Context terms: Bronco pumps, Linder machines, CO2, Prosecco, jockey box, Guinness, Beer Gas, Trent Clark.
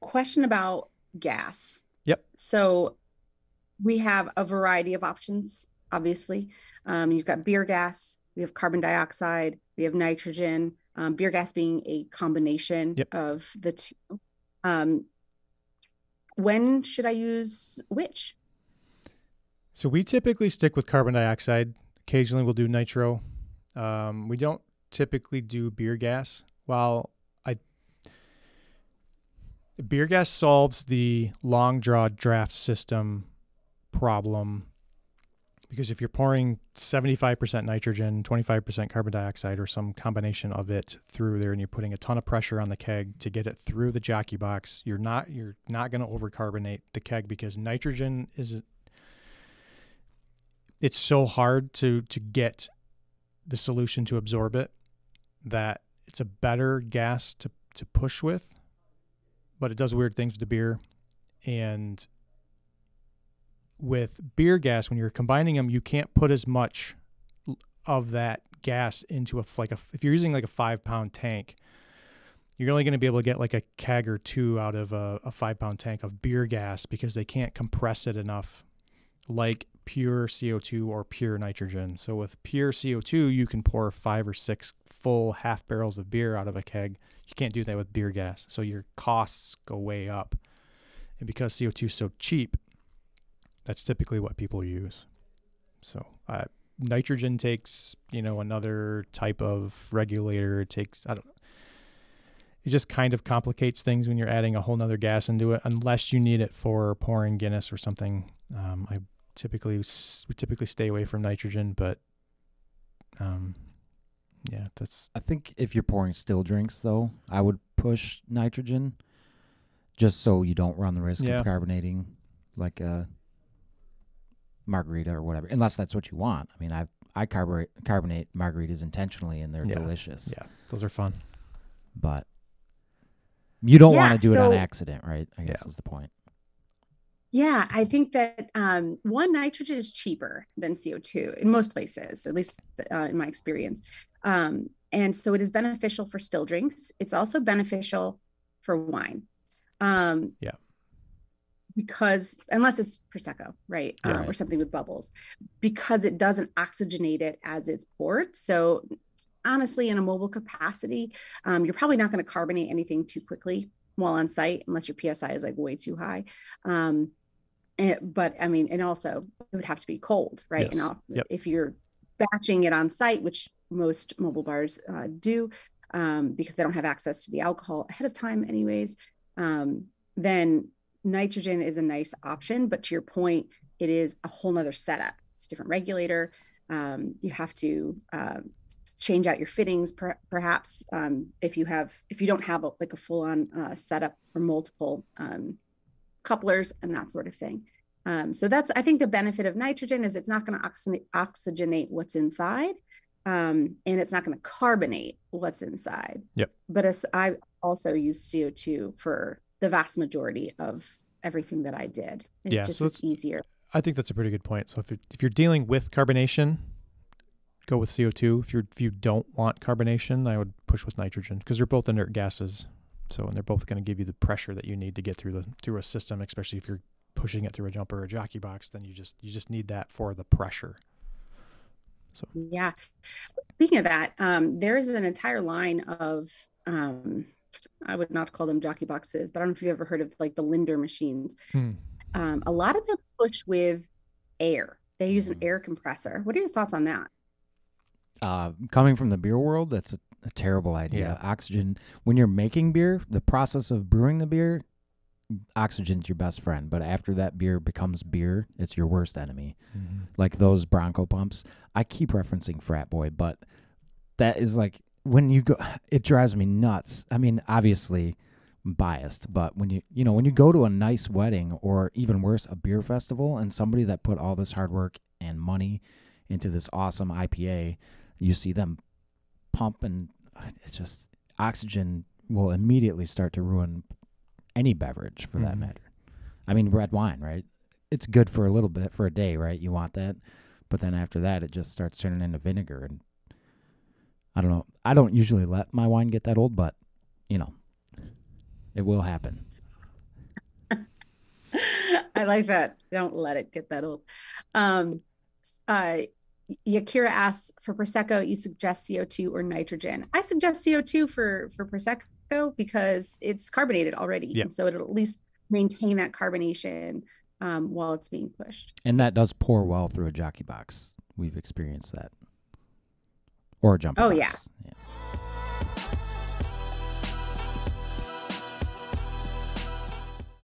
question about gas. Yep. So we have a variety of options, obviously. You've got beer gas, we have carbon dioxide, we have nitrogen, beer gas being a combination of the two. When should I use which? So we typically stick with carbon dioxide. Occasionally we'll do nitro. We don't typically do beer gas. While beer gas solves the long draw draft system problem, because if you're pouring 75% nitrogen, 25% carbon dioxide, or some combination of it through there, and you're putting a ton of pressure on the keg to get it through the jockey box, you're not going to overcarbonate the keg, because nitrogen is, it's so hard to get the solution to absorb it that it's a better gas to push with, but it does weird things with the beer. And with beer gas, when you're combining them, you can't put as much of that gas into if you're using like a 5-pound tank, you're only going to be able to get like a keg or two out of a 5-pound tank of beer gas, because they can't compress it enough like pure CO2 or pure nitrogen. So with pure CO2, you can pour 5 or 6 full half barrels of beer out of a keg. You can't do that with beer gas. So your costs go way up. And because CO2 is so cheap, that's typically what people use. So nitrogen takes, another type of regulator. It takes, it just kind of complicates things when you're adding a whole nother gas into it, unless you need it for pouring Guinness or something. We typically stay away from nitrogen, but yeah, that's. I think if you're pouring still drinks, though, I would push nitrogen, just so you don't run the risk of carbonating, like a margarita or whatever, unless that's what you want. I mean, I carbonate margaritas intentionally, and they're delicious. Yeah, those are fun. But you don't want to do it on accident, right? I guess is the point. Yeah, I think that nitrogen is cheaper than CO2 in most places, at least in my experience. And so it is beneficial for still drinks. It's also beneficial for wine. Because unless it's Prosecco, right? Or something with bubbles, because it doesn't oxygenate it as it's poured. So honestly, in a mobile capacity, you're probably not going to carbonate anything too quickly while on site, unless your PSI is like way too high. But I mean, and also it would have to be cold, right? Yes. And if you're batching it on site, which most mobile bars do, because they don't have access to the alcohol ahead of time anyways, then nitrogen is a nice option. But to your point, it is a whole nother setup. It's a different regulator. You have to change out your fittings, perhaps, if you don't have a full-on setup for multiple couplers and that sort of thing. So that's, I think, the benefit of nitrogen is it's not going to oxygenate what's inside, and it's not going to carbonate what's inside. Yep. But I also use CO2 for the vast majority of everything that I did. It's easier. I think that's a pretty good point. So if you're dealing with carbonation, go with CO2. If you don't want carbonation, I would push with nitrogen, because they're both inert gases. So, and they're both going to give you the pressure that you need to get through a system, especially if you're pushing it through a jumper or a jockey box, then you just need that for the pressure. So yeah. Speaking of that, there is an entire line of I would not call them jockey boxes, but I don't know if you've ever heard of the Linder machines. A lot of them push with air. They use an air compressor. What are your thoughts on that? Coming from the beer world, that's a terrible idea. Yeah. Oxygen, when you're making beer, the process of brewing the beer, oxygen's your best friend. But after that beer becomes beer, it's your worst enemy. Mm-hmm. Like those Bronco pumps. I keep referencing Frat Boy, but that is when you go, it drives me nuts. I mean, obviously I'm biased, but when you go to a nice wedding, or even worse, a beer festival, and somebody that put all this hard work and money into this awesome IPA, you see them pump, and it's just, oxygen will immediately start to ruin any beverage for that matter. I mean, red wine, right? It's good for a little bit, for a day, right? You want that. But then after that, it just starts turning into vinegar. And I don't know. I don't usually let my wine get that old, but it will happen. I like that. Don't let it get that old. Yakira asks, for Prosecco, you suggest CO2 or nitrogen? I suggest CO2 for Prosecco because it's carbonated already. Yeah. And so it'll at least maintain that carbonation while it's being pushed. And that does pour well through a jockey box. We've experienced that. Or a jumper box. Oh, yeah.